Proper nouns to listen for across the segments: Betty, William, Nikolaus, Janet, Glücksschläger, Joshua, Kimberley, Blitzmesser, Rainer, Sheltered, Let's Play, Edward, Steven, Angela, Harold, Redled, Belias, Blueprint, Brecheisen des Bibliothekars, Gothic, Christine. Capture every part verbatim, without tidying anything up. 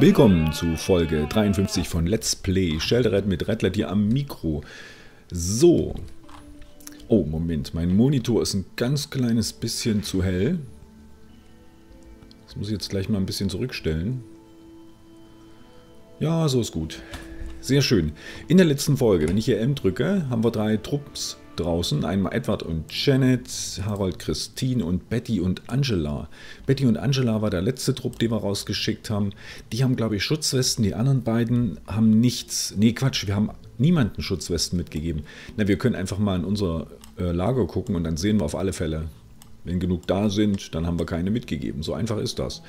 Willkommen zu Folge dreiundfünfzig von Let's Play, Sheltered mit Redled hier am Mikro. So. Oh, Moment, mein Monitor ist ein ganz kleines bisschen zu hell. Das muss ich jetzt gleich mal ein bisschen zurückstellen. Ja, so ist gut. Sehr schön. In der letzten Folge, wenn ich hier M drücke, haben wir drei Trupps draußen. Einmal Edward und Janet, Harold, Christine und Betty und Angela. Betty und Angela war der letzte Trupp, den wir rausgeschickt haben. Die haben, glaube ich, Schutzwesten. Die anderen beiden haben nichts. Nee, Quatsch, wir haben niemanden Schutzwesten mitgegeben. Na, wir können einfach mal in unser äh, Lager gucken und dann sehen wir auf alle Fälle. Wenn genug da sind, dann haben wir keine mitgegeben. So einfach ist das.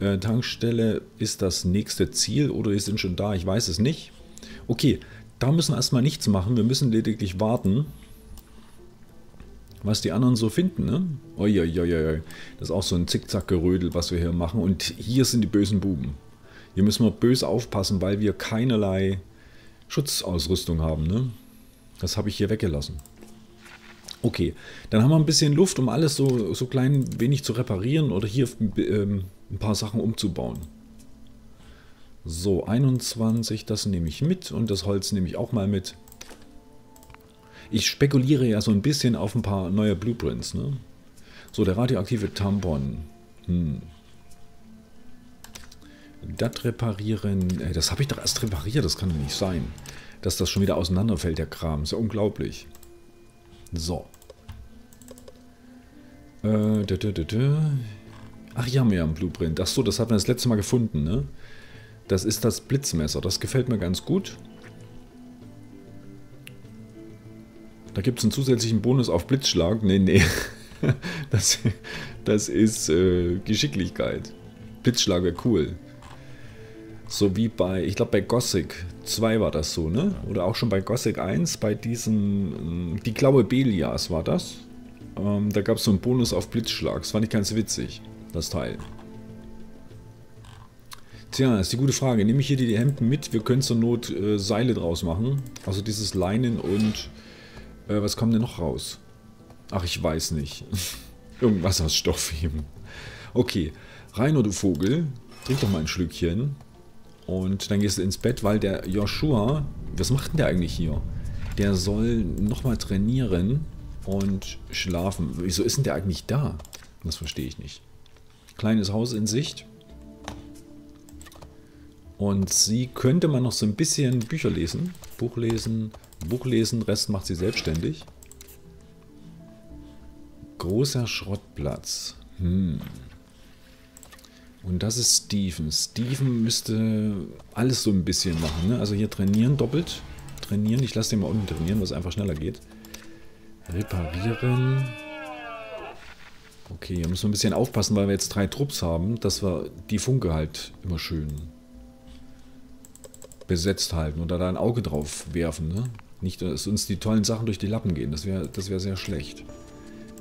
Äh, Tankstelle ist das nächste Ziel oder die sind schon da. Ich weiß es nicht. Okay, da müssen wir erstmal nichts machen. Wir müssen lediglich warten, was die anderen so finden, ne? Uiuiuiui. Das ist auch so ein Zickzack-Gerödel, was wir hier machen. Und hier sind die bösen Buben. Hier müssen wir böse aufpassen, weil wir keinerlei Schutzausrüstung haben, ne? Das habe ich hier weggelassen. Okay, dann haben wir ein bisschen Luft, um alles so, so klein wenig zu reparieren oder hier ähm, ein paar Sachen umzubauen. So, einundzwanzig, das nehme ich mit und das Holz nehme ich auch mal mit. Ich spekuliere ja so ein bisschen auf ein paar neue Blueprints, ne? So, der radioaktive Tampon. Hm. Das reparieren... Ey, das habe ich doch erst repariert, das kann doch nicht sein. Dass das schon wieder auseinanderfällt, der Kram. Ist ja unglaublich. So. Äh, dö, dö, dö, dö. Ach, hier haben wir ja einen Blueprint. Ach so, das hat man das letzte Mal gefunden, ne? Das ist das Blitzmesser. Das gefällt mir ganz gut. Da gibt es einen zusätzlichen Bonus auf Blitzschlag. Nee, nee. Das, das ist äh, Geschicklichkeit. Blitzschlag wäre cool. So wie bei, ich glaube bei Gothic zwei war das so, ne? Oder auch schon bei Gothic eins, bei diesem, die Klaue Belias war das. Ähm, da gab es so einen Bonus auf Blitzschlag. Das fand ich ganz witzig, das Teil. Tja, ist die gute Frage. Nehme ich hier die, die Hemden mit? Wir können zur Not äh, Seile draus machen. Also dieses Leinen und... Äh, was kommt denn noch raus? Ach, ich weiß nicht. Irgendwas aus Stoff eben. Okay. Rainer, du Vogel. Trink doch mal ein Schlückchen. Und dann gehst du ins Bett, weil der Joshua... Was macht denn der eigentlich hier? Der soll nochmal trainieren und schlafen. Wieso ist denn der eigentlich da? Das verstehe ich nicht. Kleines Haus in Sicht. Und sie könnte man noch so ein bisschen Bücher lesen. Buch lesen, Buch lesen, Rest macht sie selbstständig. Großer Schrottplatz. Hm. Und das ist Steven. Steven müsste alles so ein bisschen machen, ne? Also hier trainieren doppelt. Trainieren, ich lasse den mal unten trainieren, was einfach schneller geht. Reparieren. Okay, hier müssen wir ein bisschen aufpassen, weil wir jetzt drei Trupps haben, dass wir die Funke halt immer schön... besetzt halten oder da ein Auge drauf werfen, ne? Nicht, dass uns die tollen Sachen durch die Lappen gehen. Das wäre das wär sehr schlecht.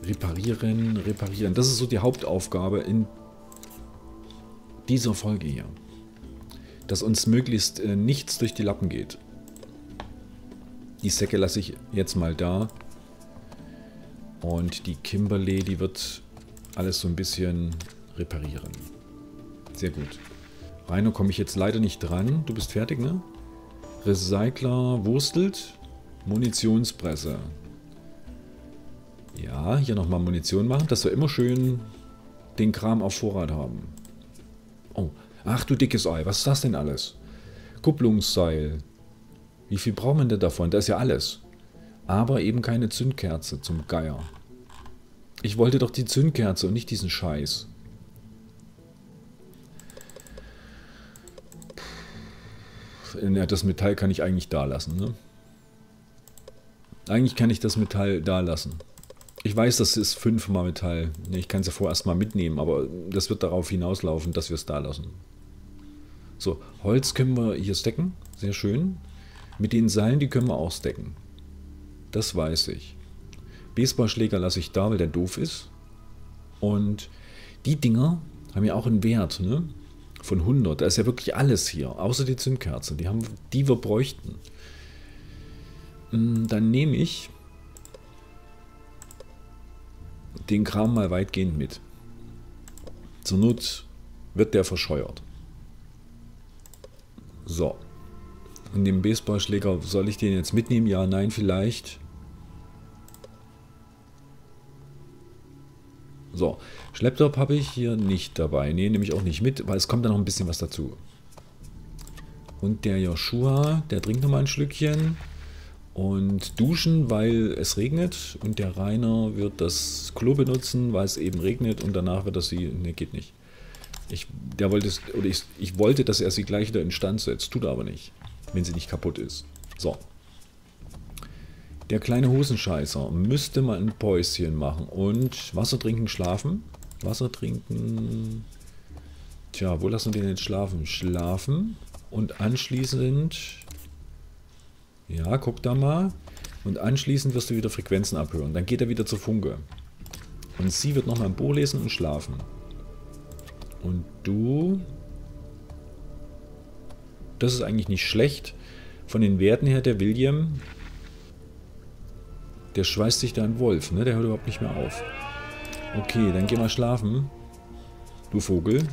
Reparieren, reparieren. Das ist so die Hauptaufgabe in dieser Folge hier. Dass uns möglichst äh, nichts durch die Lappen geht. Die Säcke lasse ich jetzt mal da. Und die Kimberley, die wird alles so ein bisschen reparieren. Sehr gut. Rainer komme ich jetzt leider nicht dran. Du bist fertig, ne? Recycler wurstelt. Munitionspresse. Ja, hier nochmal Munition machen, dass wir immer schön den Kram auf Vorrat haben. Oh, ach du dickes Ei, was ist das denn alles? Kupplungsseil. Wie viel braucht man denn davon? Das ist ja alles. Aber eben keine Zündkerze zum Geier. Ich wollte doch die Zündkerze und nicht diesen Scheiß. Das Metall kann ich eigentlich da lassen, ne? Eigentlich kann ich das Metall da lassen. Ich weiß, das ist fünfmal Metall. Ich kann es ja vorerst mal mitnehmen, aber das wird darauf hinauslaufen, dass wir es da lassen. So, Holz können wir hier stecken. Sehr schön. Mit den Seilen, die können wir auch stecken. Das weiß ich. Baseballschläger lasse ich da, weil der doof ist. Und die Dinger haben ja auch einen Wert, ne? Von hundert. Da ist ja wirklich alles hier. Außer die Zündkerze. Die haben, die wir bräuchten. Dann nehme ich den Kram mal weitgehend mit. Zur Not wird der verscheuert. So. Und den Baseballschläger, soll ich den jetzt mitnehmen? Ja, nein, vielleicht. So, Schlepptop habe ich hier nicht dabei. Ne, nehme ich auch nicht mit, weil es kommt da noch ein bisschen was dazu. Und der Joshua, der trinkt nochmal ein Schlückchen. Und duschen, weil es regnet. Und der Rainer wird das Klo benutzen, weil es eben regnet. Und danach wird das sie... Ne, geht nicht. Ich, der wollte, oder ich, ich wollte, dass er sie gleich wieder instand setzt. Tut er aber nicht, wenn sie nicht kaputt ist. So. Der kleine Hosenscheißer müsste mal ein Päuschen machen und Wasser trinken, schlafen. Wasser trinken. Tja, wo lassen wir den jetzt schlafen? Schlafen und anschließend. Ja, guck da mal. Und anschließend wirst du wieder Frequenzen abhören. Dann geht er wieder zur Funke. Und sie wird nochmal ein Buch lesen und schlafen. Und du. Das ist eigentlich nicht schlecht. Von den Werten her, der William. Der schweißt sich da ein Wolf, ne? Der hört überhaupt nicht mehr auf. Okay, dann geh mal schlafen. Du Vogel.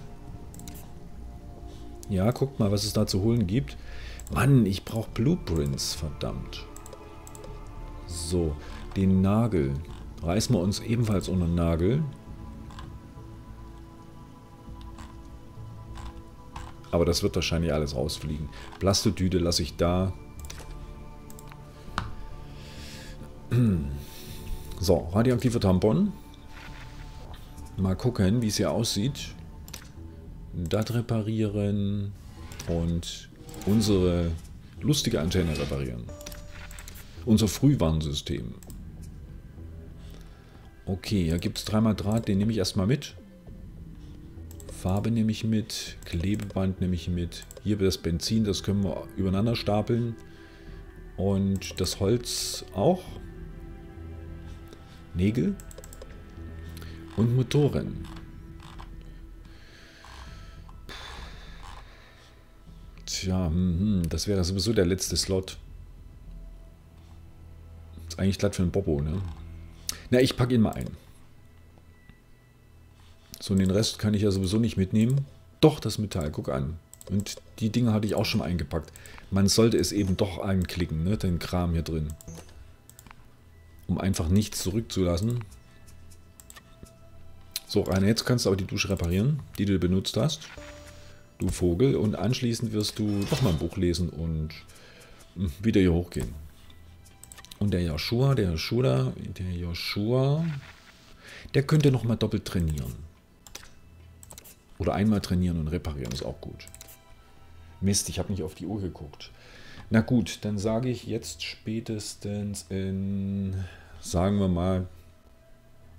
Ja, guck mal, was es da zu holen gibt. Mann, ich brauche Blueprints, verdammt. So, den Nagel. Reißen wir uns ebenfalls unter den Nagel. Aber das wird wahrscheinlich alles rausfliegen. Plastodüte lasse ich da. So, radioaktiver Tampon. Mal gucken, wie es hier aussieht. Das reparieren und unsere lustige Antenne reparieren. Unser Frühwarnsystem. Okay, hier gibt es dreimal Draht, den nehme ich erstmal mit. Farbe nehme ich mit, Klebeband nehme ich mit. Hier das Benzin, das können wir übereinander stapeln. Und das Holz auch. Nägel und Motoren. Tja, das wäre sowieso der letzte Slot. Ist eigentlich glatt für einen Bobo, ne? Na, ich packe ihn mal ein. So, und den Rest kann ich ja sowieso nicht mitnehmen. Doch, das Metall, guck an. Und die Dinge hatte ich auch schon eingepackt. Man sollte es eben doch anklicken, ne? Den Kram hier drin. Um einfach nichts zurückzulassen. So, Rainer, jetzt kannst du aber die Dusche reparieren, die du benutzt hast. Du Vogel. Und anschließend wirst du doch mal ein Buch lesen und wieder hier hochgehen. Und der Joshua, der Joshua, der Joshua, der könnte nochmal doppelt trainieren. Oder einmal trainieren und reparieren, ist auch gut. Mist, ich habe nicht auf die Uhr geguckt. Na gut, dann sage ich jetzt spätestens in, sagen wir mal,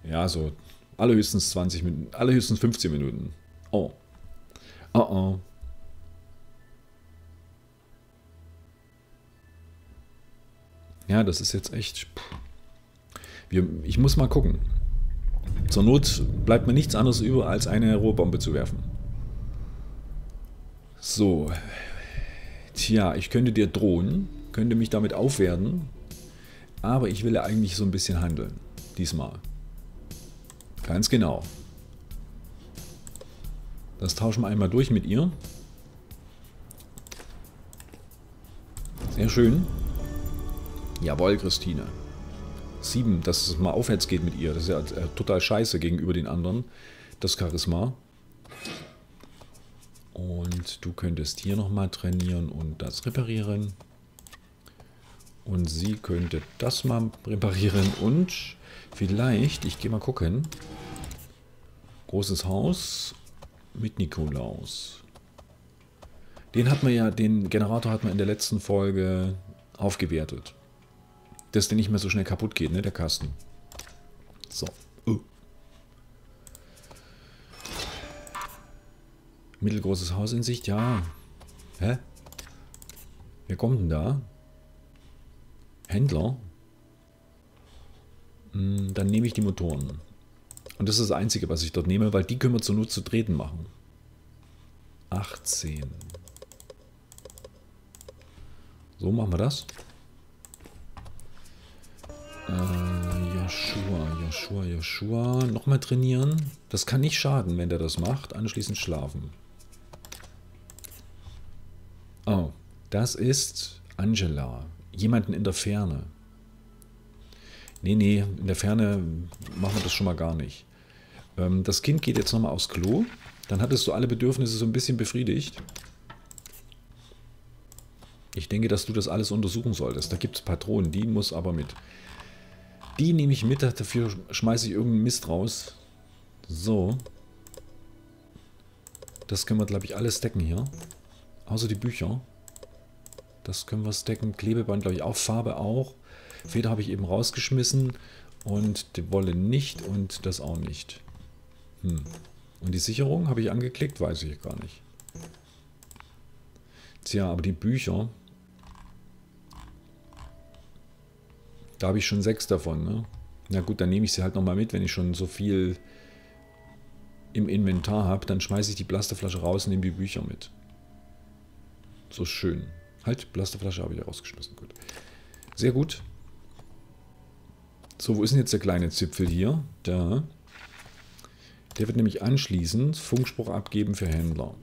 ja, so allerhöchstens zwanzig Minuten, allerhöchstens fünfzehn Minuten. Oh. Oh oh. Ja, das ist jetzt echt. Wir, ich muss mal gucken. Zur Not bleibt mir nichts anderes über, als eine Rohrbombe zu werfen. So. Tja, ich könnte dir drohen, könnte mich damit aufwerten, aber ich will ja eigentlich so ein bisschen handeln, diesmal. Ganz genau. Das tauschen wir einmal durch mit ihr. Sehr schön. Jawohl, Christine. Sieben, dass es mal aufwärts geht mit ihr, das ist ja total scheiße gegenüber den anderen, das Charisma. Und du könntest hier nochmal trainieren und das reparieren. Und sie könnte das mal reparieren und vielleicht, ich gehe mal gucken, großes Haus mit Nikolaus. Den hat man ja, den Generator hat man in der letzten Folge aufgewertet. Dass der nicht mehr so schnell kaputt geht, ne, der Kasten. So. Uh. Mittelgroßes Haus in Sicht, ja. Hä? Wer kommt denn da? Händler? Hm, dann nehme ich die Motoren. Und das ist das Einzige, was ich dort nehme, weil die können wir zur Not zu treten machen. achtzehn. So machen wir das. Äh, Joshua, Joshua, Joshua. Nochmal trainieren. Das kann nicht schaden, wenn der das macht. Anschließend schlafen. Oh, das ist Angela. Jemanden in der Ferne. Nee, nee, in der Ferne machen wir das schon mal gar nicht. Ähm, das Kind geht jetzt nochmal aufs Klo. Dann hattest du alle Bedürfnisse so ein bisschen befriedigt. Ich denke, dass du das alles untersuchen solltest. Da gibt es Patronen, die muss aber mit. Die nehme ich mit, dafür schmeiße ich irgendeinen Mist raus. So. Das können wir, glaube ich, alles decken hier. Außer die Bücher. Das können wir stacken. Klebeband, glaube ich, auch. Farbe auch. Feder habe ich eben rausgeschmissen. Und die Wolle nicht und das auch nicht. Hm. Und die Sicherung habe ich angeklickt? Weiß ich gar nicht. Tja, aber die Bücher. Da habe ich schon sechs davon, ne? Na gut, dann nehme ich sie halt nochmal mit, wenn ich schon so viel im Inventar habe. Dann schmeiße ich die Blasterflasche raus und nehme die Bücher mit. So schön. Halt, Blasterflasche habe ich rausgeschmissen. Gut. Sehr gut. So, wo ist denn jetzt der kleine Zipfel hier? Da. Der wird nämlich anschließend Funkspruch abgeben für Händler.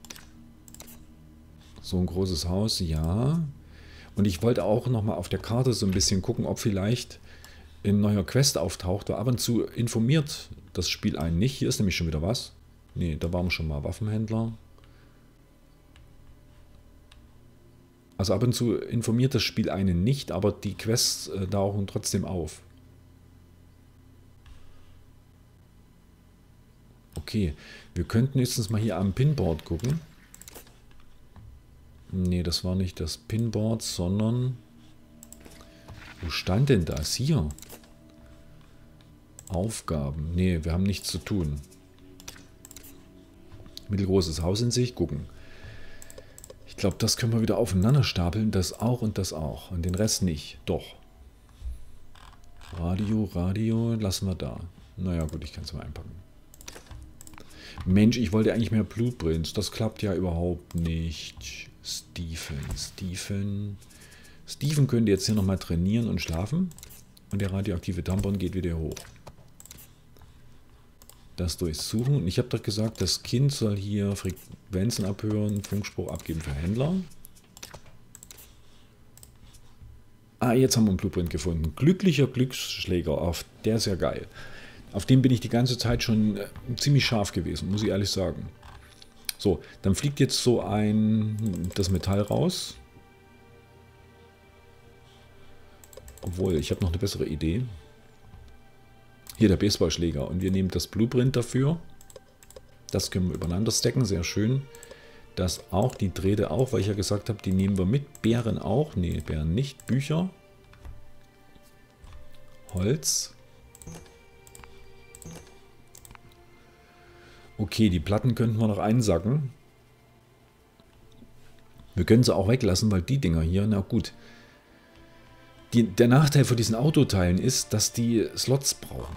So ein großes Haus, ja. Und ich wollte auch nochmal auf der Karte so ein bisschen gucken, ob vielleicht ein neuer Quest auftaucht. Ab und zu informiert das Spiel einen nicht. Hier ist nämlich schon wieder was. Ne, da waren wir schon mal Waffenhändler. Also ab und zu informiert das Spiel einen nicht, aber die Quests äh, tauchen trotzdem auf. Okay, wir könnten nächstens mal hier am Pinboard gucken. Ne, das war nicht das Pinboard, sondern... Wo stand denn das? Hier. Aufgaben. Ne, wir haben nichts zu tun. Mittelgroßes Haus in Sicht, gucken. Ich glaube, das können wir wieder aufeinander stapeln. Das auch und das auch. Und den Rest nicht. Doch. Radio, Radio, lassen wir da. Naja, gut, ich kann es mal einpacken. Mensch, ich wollte eigentlich mehr Blueprints. Das klappt ja überhaupt nicht. Steven, Steven. Steven könnte jetzt hier nochmal trainieren und schlafen. Und der radioaktive Tampon geht wieder hoch. Das durchsuchen. Und ich habe doch gesagt, das Kind soll hier Frequenzen abhören, Funkspruch abgeben für Händler. Ah, jetzt haben wir einen Blueprint gefunden. Glücklicher Glücksschläger. Auf, der ist ja geil. Auf den bin ich die ganze Zeit schon ziemlich scharf gewesen, muss ich ehrlich sagen. So, dann fliegt jetzt so ein... das Metall raus. Obwohl, ich habe noch eine bessere Idee. Hier der Baseballschläger. Und wir nehmen das Blueprint dafür. Das können wir übereinander stacken, sehr schön. Das auch, die Drähte auch, weil ich ja gesagt habe, die nehmen wir mit. Beeren auch, nee, Beeren nicht. Bücher. Holz. Okay, die Platten könnten wir noch einsacken. Wir können sie auch weglassen, weil die Dinger hier, na gut. Die, der Nachteil von diesen Autoteilen ist, dass die Slots brauchen.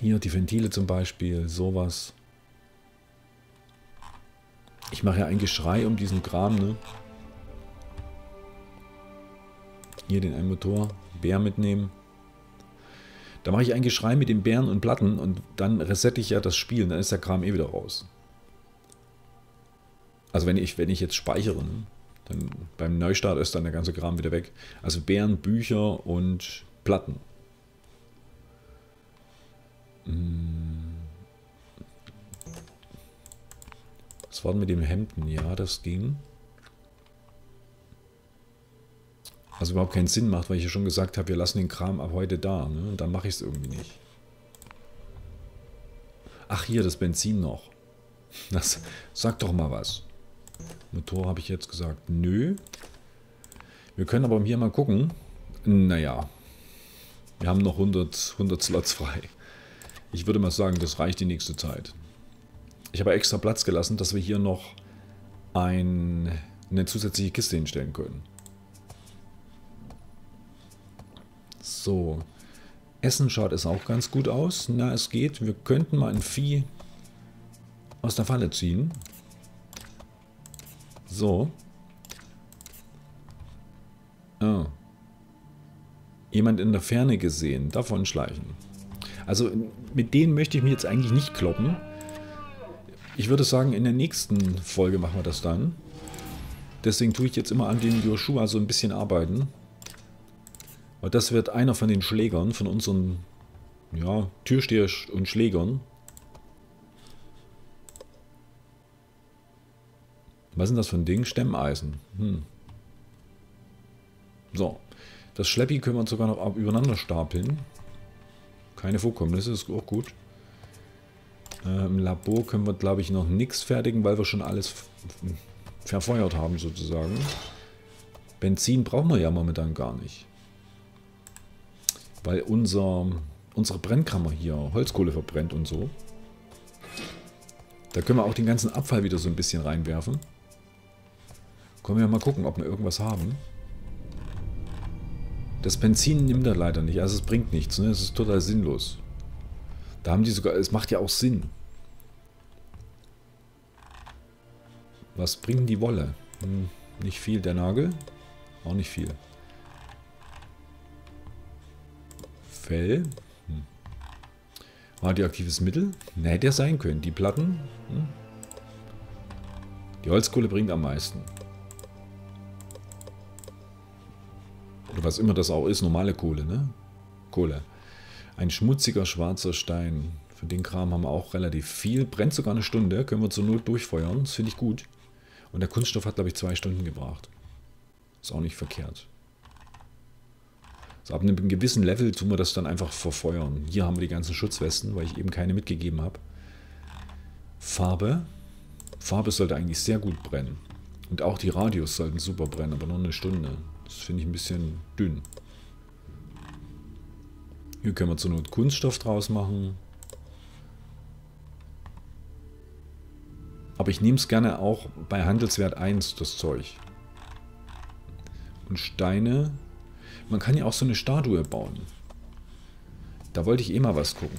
Hier die Ventile zum Beispiel, sowas. Ich mache ja ein Geschrei um diesen Kram, ne? Hier den einen Motor, Bär mitnehmen. Da mache ich ein Geschrei mit den Bären und Platten und dann resette ich ja das Spiel und dann ist der Kram eh wieder raus. Also wenn ich, wenn ich jetzt speichere, dann beim Neustart ist dann der ganze Kram wieder weg. Also Bären, Bücher und Platten. Was war denn mit dem Hemden? Ja, das ging. Also überhaupt keinen Sinn macht, weil ich ja schon gesagt habe, wir lassen den Kram ab heute da. Ne? Und dann mache ich es irgendwie nicht. Ach hier, das Benzin noch. Das sagt doch mal was. Motor habe ich jetzt gesagt, nö. Wir können aber hier mal gucken. Naja, wir haben noch hundert, hundert Slots frei. Ich würde mal sagen, das reicht die nächste Zeit. Ich habe extra Platz gelassen, dass wir hier noch ein, eine zusätzliche Kiste hinstellen können. So, Essen schaut es auch ganz gut aus. Na, es geht. Wir könnten mal ein Vieh aus der Falle ziehen. So. Ah. Jemand in der Ferne gesehen. Davon schleichen. Also mit denen möchte ich mich jetzt eigentlich nicht kloppen. Ich würde sagen, in der nächsten Folge machen wir das dann. Deswegen tue ich jetzt immer an dem Joshua so ein bisschen arbeiten. Weil das wird einer von den Schlägern, von unseren ja, Türsteher und Schlägern. Was sind das für ein Ding? Stemmeisen. Hm. So. Das Schleppi können wir sogar noch übereinander stapeln. Keine Vorkommnisse, ist auch gut. Äh, im Labor können wir, glaube ich, noch nichts fertigen, weil wir schon alles verfeuert haben, sozusagen. Benzin brauchen wir ja momentan gar nicht. Weil unser, unsere Brennkammer hier Holzkohle verbrennt und so. Da können wir auch den ganzen Abfall wieder so ein bisschen reinwerfen. Können wir mal gucken, ob wir irgendwas haben. Das Benzin nimmt er leider nicht, also es bringt nichts, ne? Es ist total sinnlos. Da haben die sogar, es macht ja auch Sinn. Was bringen die Wolle? Hm, nicht viel, der Nagel? Auch nicht viel. Fell? Hm. Radioaktives Mittel? Ne, hätte ja sein können. Die Platten? Hm. Die Holzkohle bringt am meisten. Oder was immer das auch ist, normale Kohle, ne? Kohle. Ein schmutziger schwarzer Stein. Für den Kram haben wir auch relativ viel. Brennt sogar eine Stunde, können wir zur Not durchfeuern. Das finde ich gut. Und der Kunststoff hat, glaube ich, zwei Stunden gebracht. Ist auch nicht verkehrt. So, ab einem gewissen Level tun wir das dann einfach verfeuern. Hier haben wir die ganzen Schutzwesten, weil ich eben keine mitgegeben habe. Farbe. Farbe sollte eigentlich sehr gut brennen. Und auch die Radios sollten super brennen, aber nur eine Stunde. Das finde ich ein bisschen dünn. Hier können wir zur Not Kunststoff draus machen. Aber ich nehme es gerne auch bei Handelswert eins, das Zeug. Und Steine. Man kann ja auch so eine Statue bauen. Da wollte ich eh mal was gucken.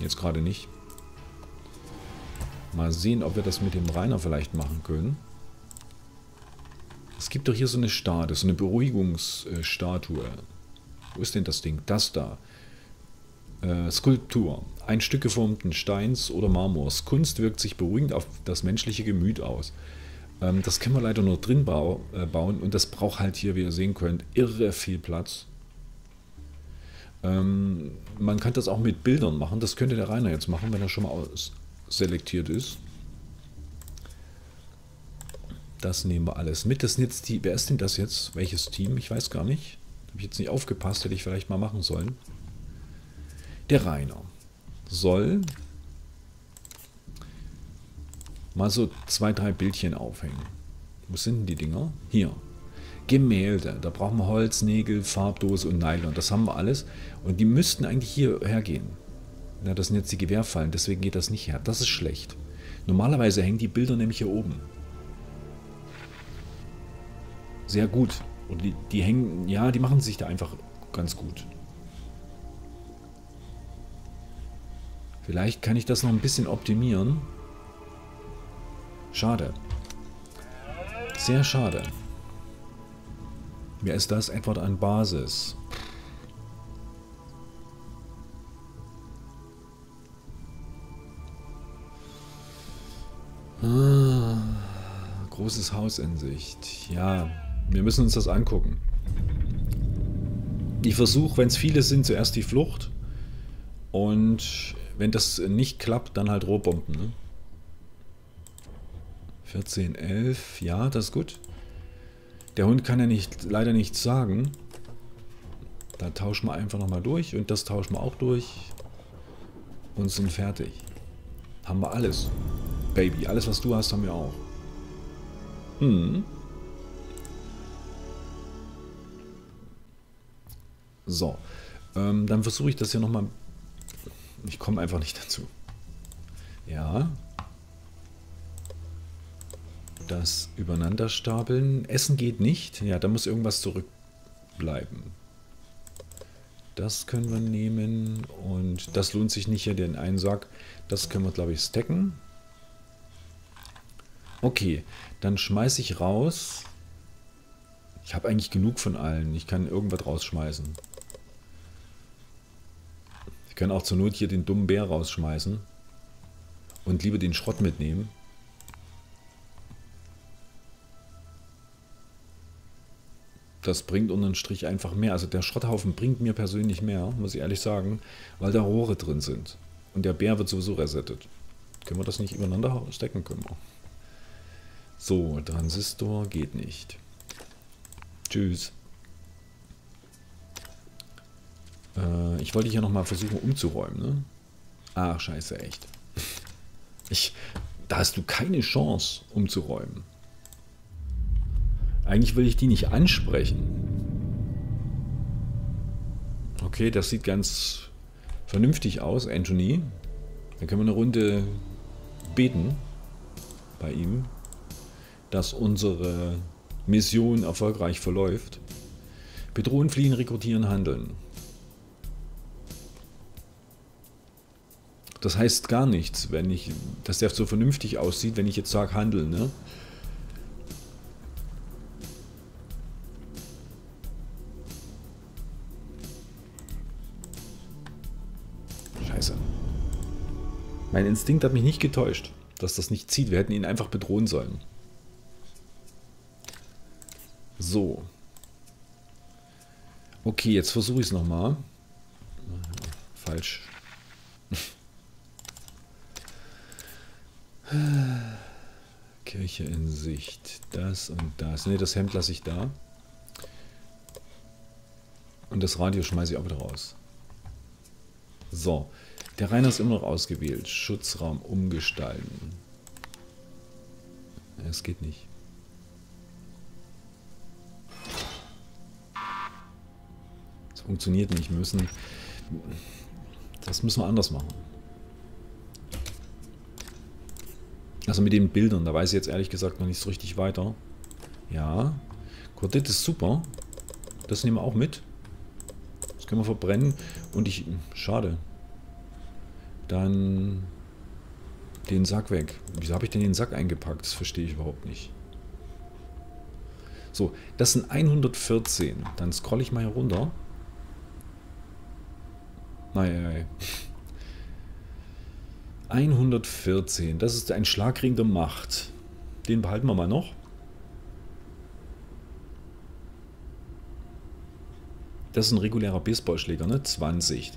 Jetzt gerade nicht. Mal sehen, ob wir das mit dem Rainer vielleicht machen können. Es gibt doch hier so eine Statue, so eine Beruhigungsstatue. Wo ist denn das Ding? Das da. Äh, Skulptur. Ein Stück geformten Steins oder Marmors. Kunst wirkt sich beruhigend auf das menschliche Gemüt aus. Ähm, das können wir leider nur drin bau, äh, bauen und das braucht halt hier, wie ihr sehen könnt, irre viel Platz. Ähm, man kann das auch mit Bildern machen. Das könnte der Rainer jetzt machen, wenn er schon mal aus selektiert ist. Das nehmen wir alles mit. Das sind jetzt die, wer ist denn das jetzt? Welches Team? Ich weiß gar nicht. Habe ich jetzt nicht aufgepasst, hätte ich vielleicht mal machen sollen. Der Rainer soll mal so zwei, drei Bildchen aufhängen. Wo sind denn die Dinger? Hier. Gemälde. Da brauchen wir Holz, Nägel, Farbdose und Nylon. Das haben wir alles. Und die müssten eigentlich hierher gehen. Na, das sind jetzt die Gewehrfallen, deswegen geht das nicht her. Das ist schlecht. Normalerweise hängen die Bilder nämlich hier oben. Sehr gut. Und die, die hängen, ja, die machen sich da einfach ganz gut. Vielleicht kann ich das noch ein bisschen optimieren. Schade. Sehr schade. Wer ist das? Edward an Basis. Ah, großes Haus in Sicht. Ja. Wir müssen uns das angucken. Ich versuche, wenn es viele sind, zuerst die Flucht. Und wenn das nicht klappt, dann halt Rohbomben. Ne? vierzehn, elf. Ja, das ist gut. Der Hund kann ja nicht, leider nichts sagen. Da tauschen wir einfach nochmal durch. Und das tauschen wir auch durch. Und sind fertig. Haben wir alles. Baby, alles was du hast, haben wir auch. Hm. So, ähm, dann versuche ich das hier nochmal. Ich komme einfach nicht dazu. Ja. Das übereinander stapeln. Essen geht nicht. Ja, da muss irgendwas zurückbleiben. Das können wir nehmen. Und das lohnt sich nicht hier, den einen Sack. Das können wir, glaube ich, stacken. Okay, dann schmeiße ich raus. Ich habe eigentlich genug von allen. Ich kann irgendwas rausschmeißen. Ich kann auch zur Not hier den dummen Bär rausschmeißen. Und lieber den Schrott mitnehmen. das bringt unter den Strich einfach mehr. Also der Schrotthaufen bringt mir persönlich mehr, muss ich ehrlich sagen, weil da Rohre drin sind. Und der Bär wird sowieso resettet. Können wir das nicht übereinander stecken? Können wir. So, Transistor geht nicht. Tschüss. Äh, ich wollte hier nochmal versuchen umzuräumen, ne? Ach, scheiße, echt. Ich, da hast du keine Chance umzuräumen. Eigentlich will ich die nicht ansprechen. Okay, das sieht ganz vernünftig aus, Anthony. Dann können wir eine Runde beten bei ihm, dass unsere Mission erfolgreich verläuft. Bedrohen, fliehen, rekrutieren, handeln. Das heißt gar nichts, wenn ich, dass der so vernünftig aussieht, wenn ich jetzt sage handeln, ne? Mein Instinkt hat mich nicht getäuscht, dass das nicht zieht. Wir hätten ihn einfach bedrohen sollen. So. Okay, jetzt versuche ich es nochmal. Falsch. Kirche in Sicht. Das und das. Ne, das Hemd lasse ich da. Und das Radio schmeiße ich auch wieder raus. So. Der Rainer ist immer noch ausgewählt. Schutzraum umgestalten. Es geht nicht. Es funktioniert nicht. Wir müssen, das müssen wir anders machen. Also mit den Bildern, da weiß ich jetzt ehrlich gesagt noch nicht so richtig weiter. Ja. Quartett ist super. Das nehmen wir auch mit. Das können wir verbrennen. Und ich... Schade. Dann den Sack weg. Wieso habe ich denn den Sack eingepackt? Das verstehe ich überhaupt nicht. So, das sind hundertvierzehn. Dann scrolle ich mal hier runter. Nein, nein, nein. hundertvierzehn. Das ist ein Schlagring der Macht. Den behalten wir mal noch. Das ist ein regulärer Baseballschläger, ne? zwanzig.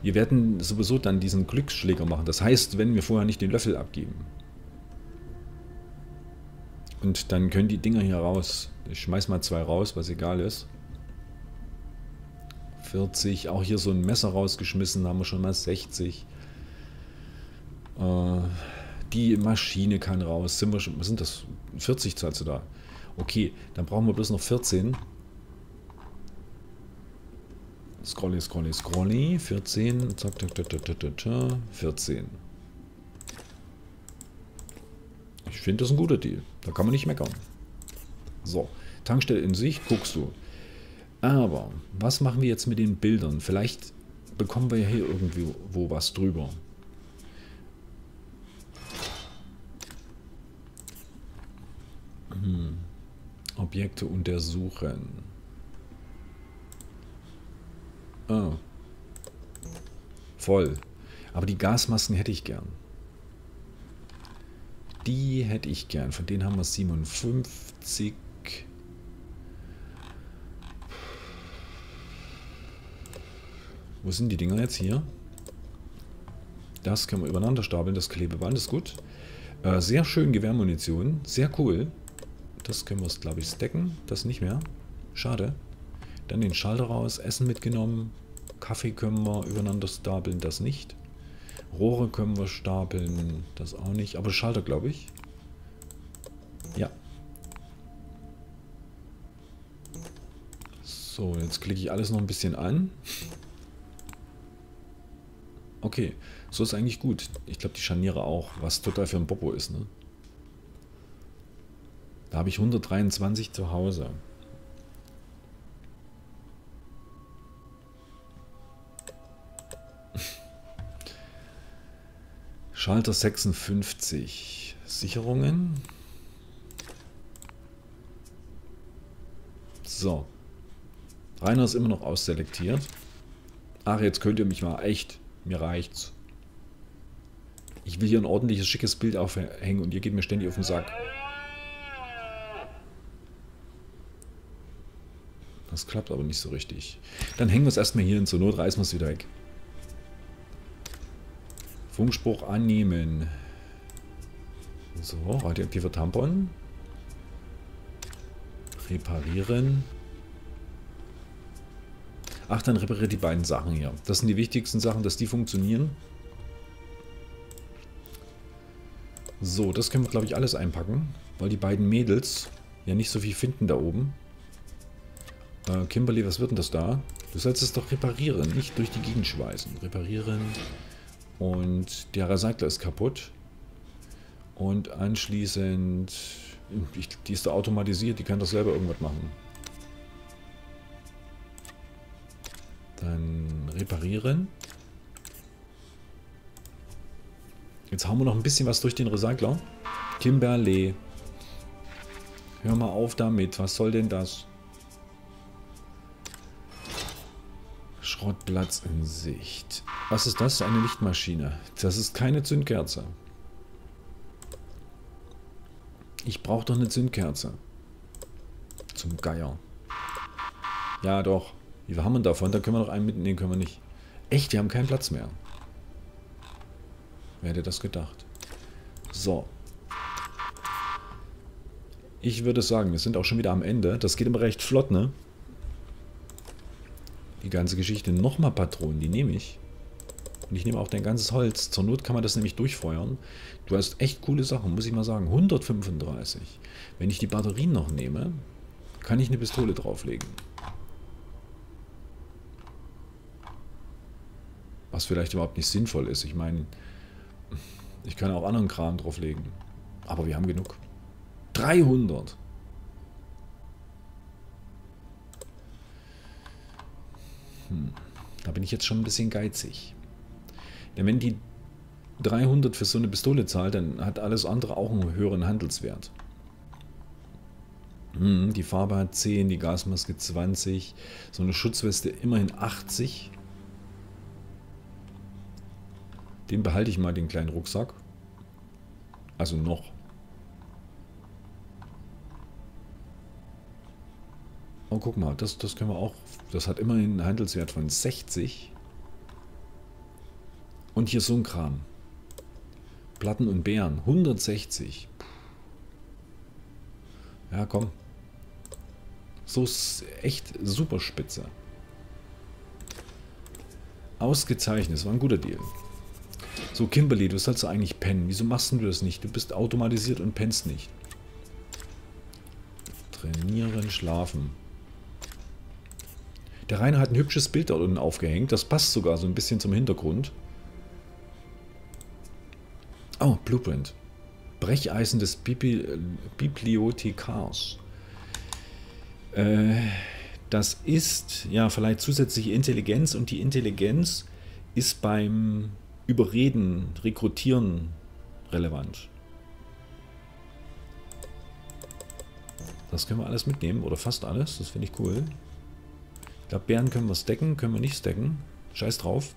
Wir werden sowieso dann diesen Glücksschläger machen. Das heißt, wenn wir vorher nicht den Löffel abgeben. Und dann können die Dinger hier raus. Ich schmeiß mal zwei raus, was egal ist. vierzig. Auch hier so ein Messer rausgeschmissen. Da haben wir schon mal sechzig. Äh, die Maschine kann raus. Sind wir schon, was sind das? vierzig zahlst du da. Okay, dann brauchen wir bloß noch vierzehn. Scrolli, scrolli, scrolli. vierzehn. Zack, zack, zack, zack, zack, zack. vierzehn. Ich finde das ein guter Deal. Da kann man nicht meckern. So. Tankstelle in sich, guckst du. Aber, was machen wir jetzt mit den Bildern? Vielleicht bekommen wir hier irgendwie wo was drüber. Hm. Objekte untersuchen. Ah. Voll. Aber die Gasmasken hätte ich gern. Die hätte ich gern. Von denen haben wir siebenundfünfzig. Wo sind die Dinger jetzt hier? Das können wir übereinander stapeln. Das Klebeband ist gut. Äh, sehr schön Gewehrmunition. Sehr cool. Das können wir, glaube ich, stacken. Das nicht mehr. Schade. Dann den Schalter raus, Essen mitgenommen, Kaffee können wir übereinander stapeln, das nicht. Rohre können wir stapeln, das auch nicht, aber Schalter glaube ich. Ja. So, jetzt klicke ich alles noch ein bisschen an. Okay, so ist eigentlich gut. Ich glaube die Scharniere auch, was total für ein Popo ist, ne? Da habe ich hundertdreiundzwanzig zu Hause. Schalter sechsundfünfzig. Sicherungen. So. Rainer ist immer noch ausselektiert. Ach, jetzt könnt ihr mich mal. Echt, mir reicht's. Ich will hier ein ordentliches, schickes Bild aufhängen und ihr geht mir ständig auf den Sack. Das klappt aber nicht so richtig. Dann hängen wir es erstmal hier hin. Zur Not reißen wir es wieder weg. Funkspruch annehmen. So, radioaktiver Tampon. Reparieren. Ach, dann repariert die beiden Sachen hier. Das sind die wichtigsten Sachen, dass die funktionieren. So, das können wir, glaube ich, alles einpacken. Weil die beiden Mädels ja nicht so viel finden da oben. Äh, Kimberley, was wird denn das da? Du sollst es doch reparieren, nicht durch die Gegend schweißen. Reparieren. Und der Recycler ist kaputt. Und anschließend... Ich, die ist da automatisiert, die kann doch selber irgendwas machen. Dann reparieren. Jetzt hauen wir noch ein bisschen was durch den Recycler. Kimberley. Hör mal auf damit. Was soll denn das? Schrottplatz in Sicht. Was ist das? Eine Lichtmaschine. Das ist keine Zündkerze. Ich brauche doch eine Zündkerze. Zum Geier. Ja, doch. Wie viel haben wir davon? Da können wir noch einen mitnehmen. Können wir nicht. Echt, wir haben keinen Platz mehr. Wer hätte das gedacht? So. Ich würde sagen, wir sind auch schon wieder am Ende. Das geht immer recht flott, ne? Die ganze Geschichte. Nochmal Patronen, die nehme ich. Und ich nehme auch dein ganzes Holz. Zur Not kann man das nämlich durchfeuern. Du hast echt coole Sachen, muss ich mal sagen. hundertfünfunddreißig. Wenn ich die Batterien noch nehme, kann ich eine Pistole drauflegen. Was vielleicht überhaupt nicht sinnvoll ist. Ich meine, ich kann auch anderen Kram drauflegen. Aber wir haben genug. dreihundert. Hm. Da bin ich jetzt schon ein bisschen geizig. Denn wenn die dreihundert für so eine Pistole zahlt, dann hat alles andere auch einen höheren Handelswert. Hm, die Farbe hat zehn, die Gasmaske zwanzig, so eine Schutzweste immerhin achtzig. Den behalte ich mal, den kleinen Rucksack. Also noch. Oh, guck mal, das, das können wir auch. Das hat immerhin einen Handelswert von sechzig. Und hier so ein Kram. Platten und Beeren. hundertsechzig. Ja, komm. So ist echt super spitze. Ausgezeichnet. Das war ein guter Deal. So, Kimberley, du sollst eigentlich pennen. Wieso machst du das nicht? Du bist automatisiert und pennst nicht. Trainieren, schlafen. Der Rainer hat ein hübsches Bild da unten aufgehängt. Das passt sogar so ein bisschen zum Hintergrund. Oh, Blueprint. Brecheisen des Bibli- Bibliothekars. Äh, das ist, ja, verleiht zusätzliche Intelligenz und die Intelligenz ist beim Überreden, Rekrutieren relevant. Das können wir alles mitnehmen, oder fast alles, das finde ich cool. Ich glaube, Bären können wir stacken, können wir nicht stacken. Scheiß drauf.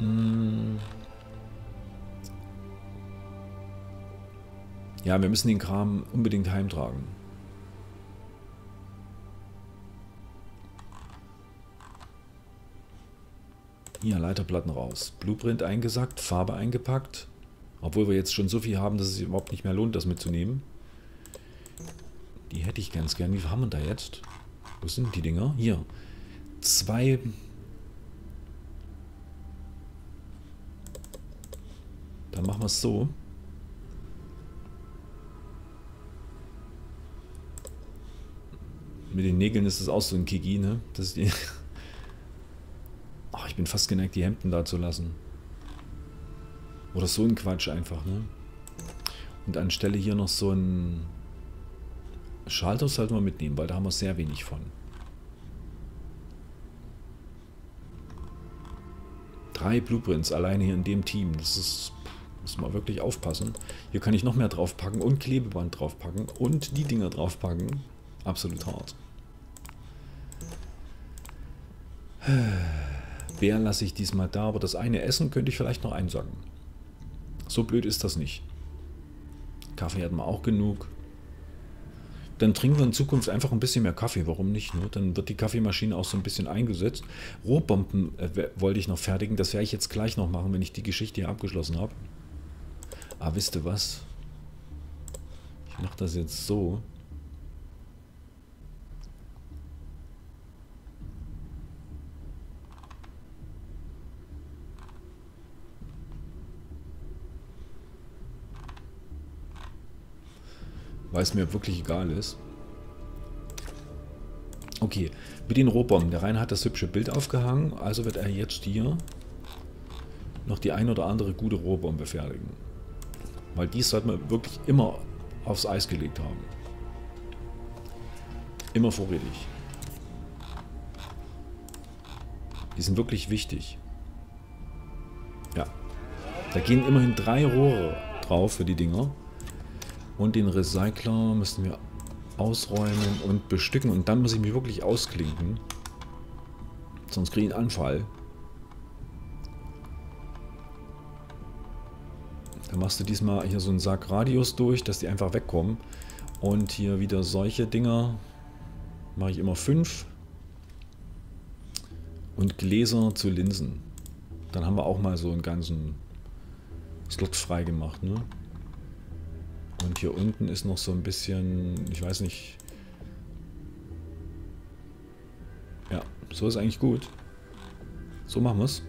Hm. Ja, wir müssen den Kram unbedingt heimtragen. Hier, Leiterplatten raus. Blueprint eingesackt, Farbe eingepackt. Obwohl wir jetzt schon so viel haben, dass es sich überhaupt nicht mehr lohnt, das mitzunehmen. Die hätte ich ganz gern. Wie viel haben wir da jetzt? Wo sind die Dinger? Hier. Zwei... Dann machen wir es so. Mit den Nägeln ist das auch so ein Kiki, ne? Das die Ach, ich bin fast geneigt, die Hemden da zu lassen. Oder so ein Quatsch einfach, ne? Und anstelle hier noch so ein Schalter sollten wir mitnehmen, weil da haben wir sehr wenig von. Drei Blueprints alleine hier in dem Team. Das ist... Muss man wirklich aufpassen. Hier kann ich noch mehr draufpacken und Klebeband draufpacken und die Dinger draufpacken. Absolut hart. Bär lasse ich diesmal da, aber das eine Essen könnte ich vielleicht noch einsacken. So blöd ist das nicht. Kaffee hatten wir auch genug. Dann trinken wir in Zukunft einfach ein bisschen mehr Kaffee. Warum nicht? Ne? Dann wird die Kaffeemaschine auch so ein bisschen eingesetzt. Rohbomben äh, wollte ich noch fertigen. Das werde ich jetzt gleich noch machen, wenn ich die Geschichte hier abgeschlossen habe. Ah, wisst ihr was? Ich mache das jetzt so. Weil es mir wirklich egal ist. Okay, mit den Rohbomben. Der Rainer hat das hübsche Bild aufgehangen, also wird er jetzt hier noch die ein oder andere gute Rohbombe fertigen. Weil dies sollte man wirklich immer aufs Eis gelegt haben. Immer vorrätig. Die sind wirklich wichtig. Ja. Da gehen immerhin drei Rohre drauf für die Dinger. Und den Recycler müssen wir ausräumen und bestücken. Und dann muss ich mich wirklich ausklinken. Sonst kriege ich einen Anfall. Dann machst du diesmal hier so einen Sack Radius durch, dass die einfach wegkommen. Und hier wieder solche Dinger. Mache ich immer fünf. Und Gläser zu Linsen. Dann haben wir auch mal so einen ganzen Slot frei gemacht, ne? Und hier unten ist noch so ein bisschen, ich weiß nicht. Ja, so ist eigentlich gut. So machen wir es.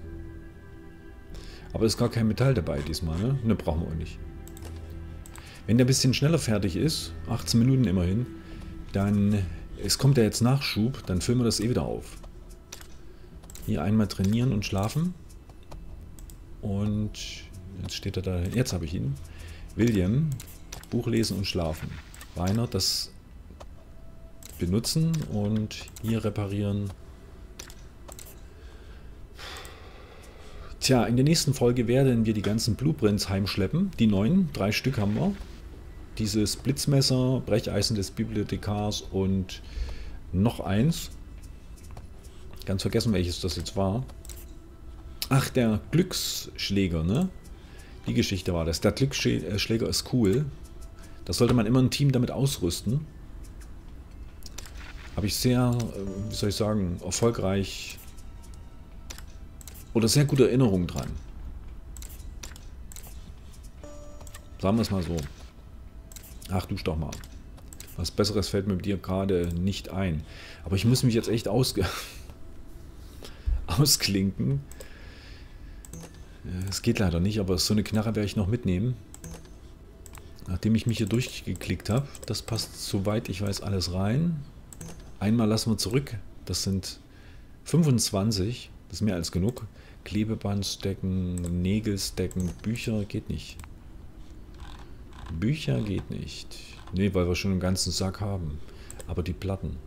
Aber ist gar kein Metall dabei diesmal, ne? Ne, brauchen wir auch nicht. Wenn der ein bisschen schneller fertig ist, achtzehn Minuten immerhin, dann, es kommt ja jetzt Nachschub, dann füllen wir das eh wieder auf. Hier einmal trainieren und schlafen. Und jetzt steht er da, jetzt habe ich ihn. William. Buch lesen und schlafen. Rainer, das benutzen und hier reparieren. Tja, in der nächsten Folge werden wir die ganzen Blueprints heimschleppen. Die neuen, drei Stück haben wir. Dieses Blitzmesser, Brecheisen des Bibliothekars und noch eins. Ganz vergessen, welches das jetzt war. Ach, der Glücksschläger, ne? Die Geschichte war das. Der Glücksschläger ist cool. Das sollte man immer ein Team damit ausrüsten. Habe ich sehr, wie soll ich sagen, erfolgreich oder sehr gute Erinnerungen dran. Sagen wir es mal so. Ach, dusch doch mal. Was Besseres fällt mir mit dir gerade nicht ein. Aber ich muss mich jetzt echt ausge ausklinken. Es geht leider nicht, aber so eine Knarre werde ich noch mitnehmen. Nachdem ich mich hier durchgeklickt habe, das passt soweit ich weiß alles rein. Einmal lassen wir zurück, das sind fünfundzwanzig, das ist mehr als genug. Klebebandstecken, Nägelstecken, Bücher geht nicht. Bücher geht nicht. Ne, weil wir schon einen ganzen Sack haben. Aber die Platten.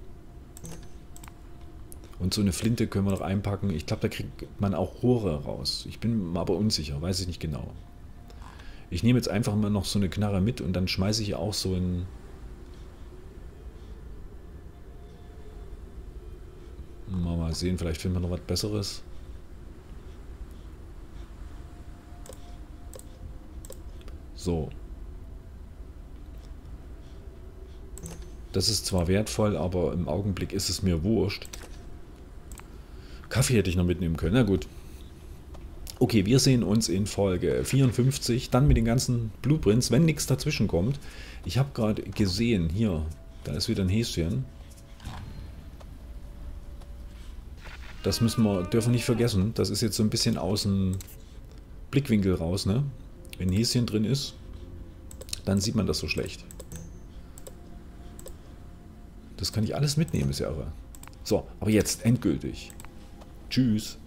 Und so eine Flinte können wir noch einpacken. Ich glaube, da kriegt man auch Rohre raus. Ich bin aber unsicher, weiß ich nicht genau. Ich nehme jetzt einfach mal noch so eine Knarre mit und dann schmeiße ich auch so ein... Mal sehen, vielleicht finden wir noch was Besseres. So. Das ist zwar wertvoll, aber im Augenblick ist es mir wurscht. Kaffee hätte ich noch mitnehmen können, na gut. Okay, wir sehen uns in Folge vierundfünfzig, dann mit den ganzen Blueprints, wenn nichts dazwischen kommt. Ich habe gerade gesehen, hier, da ist wieder ein Häschen. Das müssen wir, dürfen wir nicht vergessen, das ist jetzt so ein bisschen aus dem Blickwinkel raus, ne? Wenn ein Häschen drin ist, dann sieht man das so schlecht. Das kann ich alles mitnehmen, ist ja irre. So, aber jetzt endgültig. Tschüss.